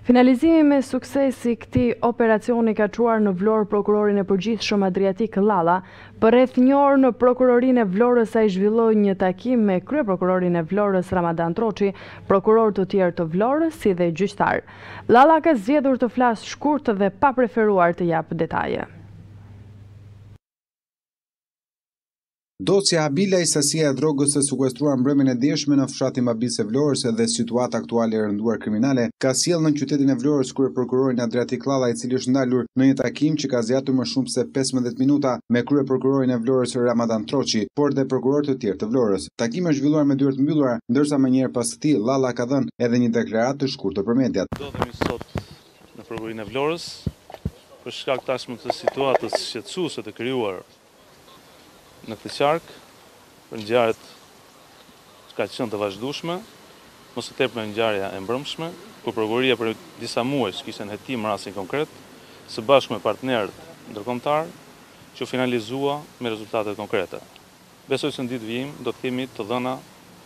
Finalizimi me sukses i këtij operacioni ka çuar në Vlorë prokurorin e përgjithshëm Adriatik Llalla. Për rreth një orë në prokurorinë e Vlorës ai zhvilloi një takim me kryeprokurorin e Vlorës Ramadan Troçi, prokuror të tjerë të Vlorës si dhe gjyqtar. Llalla ka zgjedhur të flas shkurt dhe pa preferuar të jap detaje. Dosja Habilaj, sasia e drogës së sekuestruar mbrëmjen e djeshme në fshatin Babicë Vlorës dhe situata aktuale e rënduar kriminale ka sjellë në qytetin e Vlorës kryeprokurorin Adriatik Llalla, i cili është ndalur në një takim që ka zgjatur më shumë se 15 minuta me kryeprokurorin e Vlorës Ramadan Troçi, por dhe prokurorë të tjerë të Vlorës. Takimi është zhvilluar me dyert të mbyllura, ndërsa më njëherë pas këtij Llalla ka dhënë edhe një deklaratë të shkurtër për mediat. Do të jemi sot në prokurorinë e Vlorës për shkak tashmë të situatës shqetësuese të krijuar në këtë qark, për ngjarjet që ka qenë të vazhdueshme, mos u tepër ngjarja e mbrëmshme, ku prokuroria për disa muaj kishte në hetim rastin konkret, së bashku me partnerët ndërkombëtar, që finalizua me rezultate konkrete. Besoj se në ditë vijim do të kemi të dhëna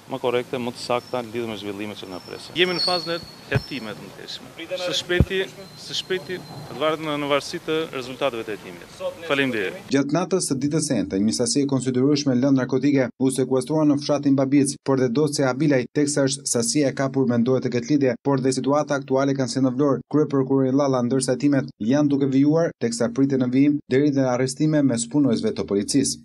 më korrekte, më të sakta lidhur me zhvillimet që na presin. Jemi në fazën e hetimit të mëtejshme. Së shpejti do varet në varësi të rezultateve të hetimit. Faleminderit. Gjatë natës së ditës së njëjtë, një sasi e konsiderueshme lëndë narkotike u sekuestrua në fshatin Babicë, por dhe dosja Habilaj, teksa është sasia e kapur mendohet tek lidhja, por dhe situata aktuale kanë si në Vlorë, kryeprokurori Llalla, ndërsa hetimet janë duke vijuar teksa pritet në vijim deri në arrestime mes punojësve të policisë.